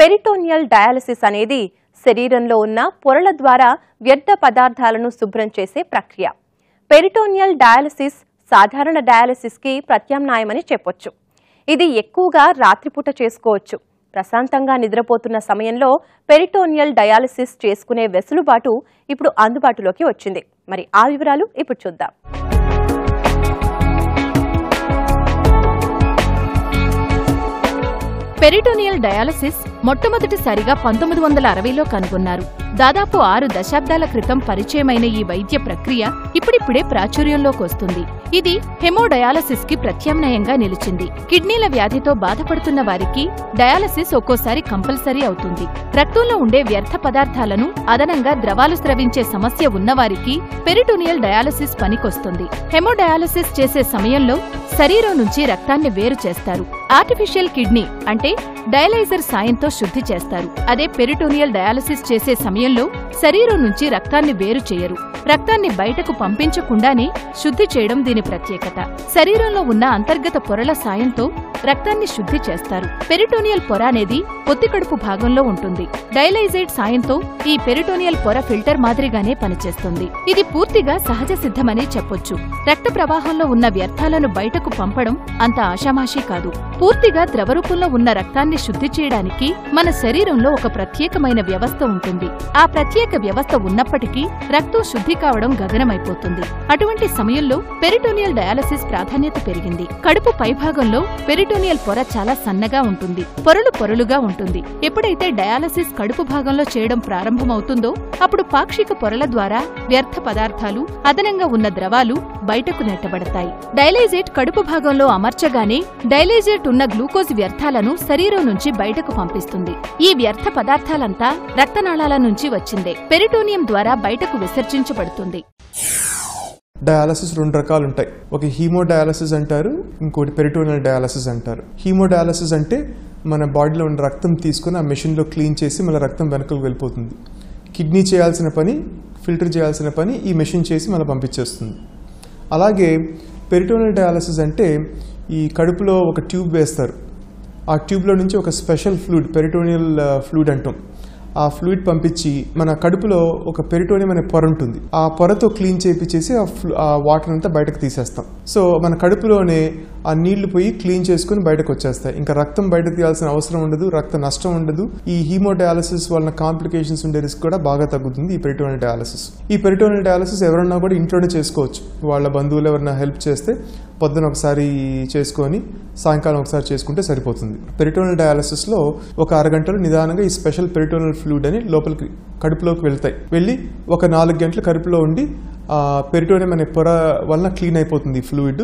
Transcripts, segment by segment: Peritoneal dialysis అనేది శరీరంలో ఉన్న పొరల ద్వారా వ్యర్థ పదార్థాలను శుభ్రం చేసే ప్రక్రియ. పెరిటోనియల్ డయాలసిస్ సాధారణ డయాలసిస్కి ప్రత్యామ్నాయమని చెప్పొచ్చు. ఇది ఎక్కువగా రాత్రిపూట చేసుకోవచ్చు. ప్రశాంతంగా నిద్రపోతున్న సమయంలో పెరిటోనియల్ డయాలసిస్ చేసుకునే వెసులుబాటు ఇప్పుడు అందుబాటులోకి వచ్చింది. మరి ఆ వివరాలు ఇప్పుడు చూద్దాం. పెరిటోనియల్ డయాలసిస్ మొట్టమొదటిసారిగా 1960లో కనుగొన్నారు. దాదాపు 6 దశాబ్దాల క్రితం పరిచయమైన ఈ వైద్య ప్రక్రియ ఇప్పుడిప్పుడే ప్రాచుర్యంలోకొస్తుంది. ఇది హెమోడయాలసిస్ కి ప్రత్యామ్నాయంగా నిలిచింది. కిడ్నీల వ్యాధితో బాధపడుతున్న వారికి డయాలసిస్ ఒక్కోసారి కంపల్సరీ అవుతుంది. రక్తంలో ఉండే వ్యర్థ పదార్థాలను అదనంగా ద్రవాలు స్రవించే సమస్య ఉన్నవారికి పెరిటోనియల్ డయాలసిస్ పనికొస్తుంది. హెమోడయాలసిస్ చేసే సమయంలో శరీరం నుంచి రక్తాన్ని వేరు చేస్తారు. ఆర్టిఫిషియల్ కిడ్నీ అంటే డయాలైజర్ సాయంతో శుద్ధి చేస్తారు. అదే పెరిటోనియల్ డయాలసిస్ చేసే సమయంలో శరీరం నుంచి రక్తాన్ని వేరు చేయరు. రక్తాన్ని బయటకు పంపించకుండానే శుద్ధి చేయడం దీని ప్రత్యేకత. శరీరంలో ఉన్న అంతర్గత పొరల సాయంతో రక్తాన్ని శుద్ధి చేస్తారు. పెరిటోనియల్ పొర అనేది పొత్తికడుపు భాగంలో ఉంటుంది. డైలైజైట్ సాయంతో ఈ పెరిటోనియల్ పొర ఫిల్టర్ మాదిరిగానే పనిచేస్తుంది. ఇది పూర్తిగా సహజ సిద్ధమనే చెప్పొచ్చు. రక్త ప్రవాహంలో ఉన్న వ్యర్థాలను బయటకు పంపడం అంత ఆషామాషీ కాదు. పూర్తిగా ద్రవరూపంలో ఉన్న రక్తాన్ని శుద్ధి చేయడానికి మన శరీరంలో ఒక ప్రత్యేకమైన వ్యవస్థ ఉంటుంది. ఆ ప్రత్యేక వ్యవస్థ ఉన్నప్పటికీ రక్తం శుద్ధి కావడం గగనమైపోతుంది. అటువంటి సమయంలో పెరిటోనియల్ డయాలసిస్ ప్రాధాన్యత పెరిగింది. కడుపు పైభాగంలో పెరిటోనియల్ పొర చాలా సన్నగా ఉంటుంది. పొరలుగా ఉంటుంది. ఎప్పుడైతే డయాలసిస్ కడుపు భాగంలో చేయడం ప్రారంభమవుతుందో అప్పుడు పాక్షిక పొరల ద్వారా వ్యర్థ పదార్థాలు, అదనంగా ఉన్న ద్రవాలు బయటకు నెట్టబడతాయి. డైలైజేట్ కడుపు భాగంలో అమర్చగానే డైలైజేట్ ఉన్న గ్లూకోజ్ వ్యర్థాలను శరీరం నుంచి బయటకు పంపిస్తుంది. ఈ వ్యర్థ పదార్థాలంతా రక్తనాళాల నుంచి వచ్చిందే పెరిటోనియం ద్వారా బయటకు విసర్జించబడుతుంది. డయాలసిస్ 2 రకాలు ఉంటాయి. ఒక హీమో డయాలసిస్ అంటారు, ఇంకోటి పెరిటోనియల్ డయాలసిస్ అంటారు. హీమో డయాలసిస్ అంటే మన బాడీలో ఉన్న రక్తం తీసుకుని ఆ మెషిన్లో క్లీన్ చేసి మన రక్తం వెనకకు వెళ్ళిపోతుంది. కిడ్నీ చేయాల్సిన పని, ఫిల్టర్ చేయాల్సిన పని ఈ మెషిన్ చేసి మనం పంపించేస్తుంది. అలాగే పెరిటోనియల్ డయాలసిస్ అంటే ఈ కడుపులో ఒక ట్యూబ్ వేస్తారు. ఆ ట్యూబ్లో నుంచి ఒక స్పెషల్ ఫ్లూయిడ్, పెరిటోనియల్ ఫ్లూయిడ్ అంటాం, ఆ ఫ్లూయిడ్ పంపించి మన కడుపులో ఒక పెరిటోనియం అనే పొర ఉంటుంది. ఆ పొరతో క్లీన్ చేపించేసి ఆ వాటర్ అంతా బయటకు తీసేస్తాం. సో మన కడుపులోనే ఆ నీళ్లు పోయి క్లీన్ చేసుకుని బయటకు వచ్చేస్తాయి. ఇంకా రక్తం బయటకు తీయాల్సిన అవసరం ఉండదు, రక్త నష్టం ఉండదు. ఈ హీమోడయాలసిస్ వలన కాంప్లికేషన్స్ ఉండే రిస్క్ కూడా బాగా తగ్గుతుంది ఈ పెరిటోనియల్ డయాలసిస్. ఈ పెరిటోనియల్ డయాలసిస్ ఎవరన్నా కూడా ఇంట్లోనే చేసుకోవచ్చు. వాళ్ళ బంధువులు ఎవరైనా హెల్ప్ చేస్తే పొద్దున ఒకసారి చేసుకొని సాయంకాలం ఒకసారి చేసుకుంటే సరిపోతుంది. పెరిటోనియల్ డయాలసిస్లో ఒక అరగంటలో నిదానంగా ఈ స్పెషల్ పెరిటోనియల్ ఫ్లూయిడ్ అని లోపలికి కడుపులోకి వెళ్తాయి. వెళ్ళి ఒక 4 గంటలు కడుపులో ఉండి పెరిటోనియం అనే పొర వలన క్లీన్ అయిపోతుంది ఫ్లూయిడ్.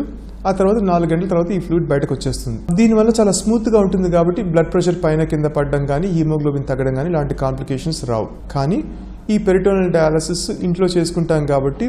ఆ తర్వాత 4 గంటల తర్వాత ఈ ఫ్లూయిడ్ బయటకు వచ్చేస్తుంది. దీనివల్ల చాలా స్మూత్గా ఉంటుంది కాబట్టి బ్లడ్ ప్రెషర్ పైన కింద పడడం కానీ, హీమోగ్లోబిన్ తగ్గడం కానీ ఇలాంటి కాంప్లికేషన్స్ రావు. కానీ ఈ పెరిటోనియల్ డయాలసిస్ ఇంట్లో చేసుకుంటాం కాబట్టి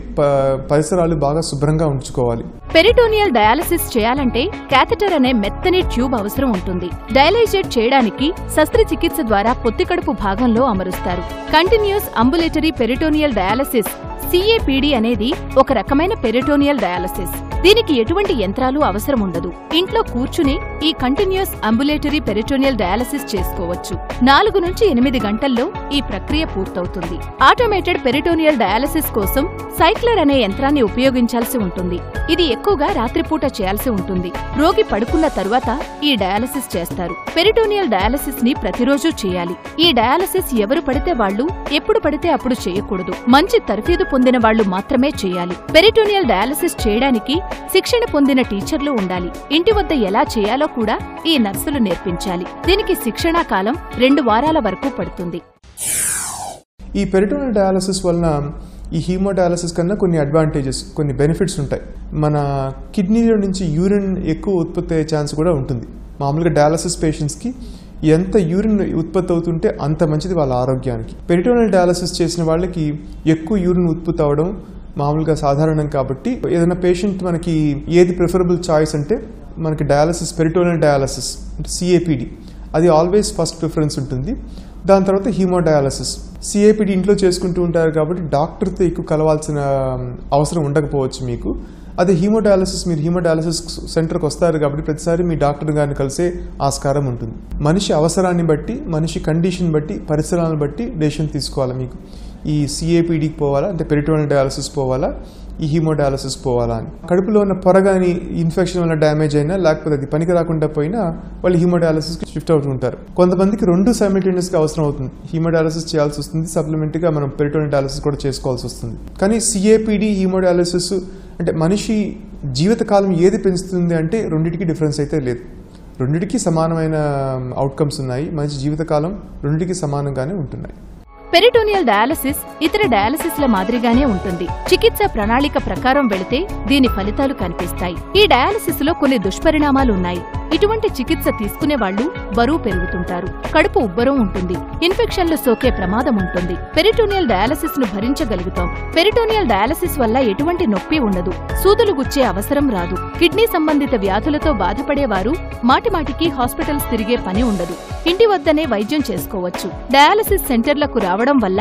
పరిసరాలు బాగా శుభ్రంగా ఉంచుకోవాలి. పెరిటోనియల్ డయాలసిస్ చేయాలంటే క్యాథెటర్ అనే మెత్తని ట్యూబ్ అవసరం ఉంటుంది. డయాలైజేట్ చేయడానికి శస్త్రచికిత్స ద్వారా పొత్తికడుపు భాగంలో అమరుస్తారు. Continuous ambulatory peritoneal dialysis CAPD అనేది ఒక రకమైన పెరిటోనియల్ డయాలసిస్. దీనికి ఎటువంటి యంత్రాలు అవసరం ఉండదు. ఇంట్లో కూర్చుని ఈ కంటిన్యూస్ అంబులేటరీ పెరిటోనియల్ డయాలసిస్ చేసుకోవచ్చు. 4 నుంచి 8 గంటల్లో ఈ ప్రక్రియ పూర్తవుతుంది. ఆటోమేటెడ్ పెరిటోనియల్ డయాలసిస్ కోసం సైక్లర్ అనే యంత్రాన్ని ఉపయోగించాల్సి ఉంటుంది. ఇది ఎక్కువగా రాత్రిపూట చేయాల్సి ఉంటుంది. రోగి పడుకున్న తరువాత ఈ డయాలసిస్ చేస్తారు. పెరిటోనియల్ డయాలసిస్ ని ప్రతిరోజు చేయాలి. ఈ డయాలసిస్ ఎవరు పడితే వాళ్ళు, ఎప్పుడు పడితే అప్పుడు చేయకూడదు. మంచి తర్ఫీదు పొందిన వాళ్ళు మాత్రమే చేయాలి. పెరిటోనియల్ డయాలసిస్ చేయడానికి శిక్షణ పొందిన టీచర్లు ఉండాలి. ఇంటి వద్ద ఎలా చేయాలో కూడా ఈ నర్సులు నేర్పించాలి. దీనికి శిక్షణా కాలం 2 వారాల వరకు పడుతుంది. ఈ పెరిటోనియల్ డయాలసిస్ వలన ఈ హీమో డయాలసిస్ కన్నా కొన్ని అడ్వాంటేజెస్, కొన్ని బెనిఫిట్స్ ఉంటాయి. మన కిడ్నీలో నుంచి యూరిన్ ఎక్కువ ఉత్పత్తి అయ్యే ఛాన్స్ కూడా ఉంటుంది. మామూలుగా డయాలసిస్ పేషెంట్స్కి ఎంత యూరిన్ ఉత్పత్తి అవుతుంటే అంత మంచిది వాళ్ళ ఆరోగ్యానికి. పెరిటోనియల్ డయాలసిస్ చేసిన వాళ్ళకి ఎక్కువ యూరిన్ ఉత్పత్తి అవడం మామూలుగా సాధారణం కాబట్టి ఏదైనా పేషెంట్ మనకి ఏది ప్రిఫరబుల్ చాయిస్ అంటే మనకి డయాలసిస్, పెరిటోనియల్ డయాలసిస్ అంటే CAPD, అది ఆల్వేస్ ఫస్ట్ ప్రిఫరెన్స్ ఉంటుంది. దాని తర్వాత హీమో డయాలసిస్. CAPD ఇంట్లో చేసుకుంటూ ఉంటారు కాబట్టి డాక్టర్తో ఎక్కువ కలవాల్సిన అవసరం ఉండకపోవచ్చు మీకు. అది హీమోడయాలసిస్, మీరు హీమోడయాలసిస్ సెంటర్కి వస్తారు కాబట్టి ప్రతిసారి మీ డాక్టర్ గారిని కలిసే ఆస్కారం ఉంటుంది. మనిషి అవసరాన్ని బట్టి, మనిషి కండిషన్ బట్టి, పరిసరాలను బట్టి డెసిషన్ తీసుకోవాలి. మీకు ఈ సిఏపీడీకి పోవాలా అంటే పెరిటోనల్ డయాలసిస్ పోవాలా, ఈ హీమోడయాలసిస్ పోవాలా అని. కడుపులో ఉన్న పొర కానీ ఇన్ఫెక్షన్ వల్ల డ్యామేజ్ అయినా లేకపోతే అది పనికి రాకుండా పోయినా వాళ్ళు హీమోడయాలసిస్కి షిఫ్ట్ అవుతుంటారు. కొంతమందికి రెండు సైమిల్టేనియస్గా అవసరం అవుతుంది, హీమోడయాలసిస్ చేయాల్సి వస్తుంది, సప్లిమెంట్గా మనం పెరిటోనల్ డయాలసిస్ కూడా చేసుకోవాల్సి వస్తుంది. కానీ సిఏపీడీ హీమోడయాలసిస్ అంటే మనిషి జీవితకాలం ఏది పెంచుతుంది అంటే రెండింటికి డిఫరెన్స్ అయితే లేదు, రెండింటికి సమానమైన అవుట్కమ్స్ ఉన్నాయి, మనిషి జీవితకాలం రెండింటికి సమానంగానే ఉంటున్నాయి. పెరిటోనియల్ డయాలసిస్ ఇతర డయాలసిస్ల మాదిరిగానే ఉంటుంది. చికిత్స ప్రణాళిక ప్రకారం వెళితే దీని ఫలితాలు కనిపిస్తాయి. ఈ డయాలసిస్ లో కొన్ని దుష్పరిణామాలున్నాయి. ఇటువంటి చికిత్స తీసుకునే వాళ్లు బరువు పెరుగుతుంటారు, కడుపు ఉబ్బరం ఉంటుంది, ఇన్ఫెక్షన్లు సోకే ప్రమాదం ఉంటుంది. పెరిటోనియల్ డయాలసిస్ ను భరించగలుగుతాం. పెరిటోనియల్ డయాలసిస్ వల్ల ఎటువంటి నొప్పి ఉండదు, సూదులు గుచ్చే అవసరం రాదు. కిడ్నీ సంబంధిత వ్యాధులతో బాధపడేవారు మాటిమాటికి హాస్పిటల్స్ తిరిగే పని ఉండదు, ఇంటి వద్దనే వైద్యం చేసుకోవచ్చు. డయాలసిస్ సెంటర్లకు రావడం వల్ల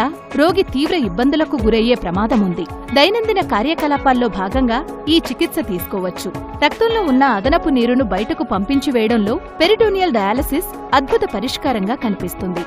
రోగి తీవ్ర ఇబ్బందులకు గురయ్యే ప్రమాదం ఉంది. దైనందిన కార్యకలాపాల్లో భాగంగా ఈ చికిత్స తీసుకోవచ్చు. రక్తంలో ఉన్న అదనపు నీరును బయటకు పంపించి వేయడంలో పెరిటోనియల్ డయాలసిస్ అద్భుత పరిష్కారంగా కనిపిస్తుంది.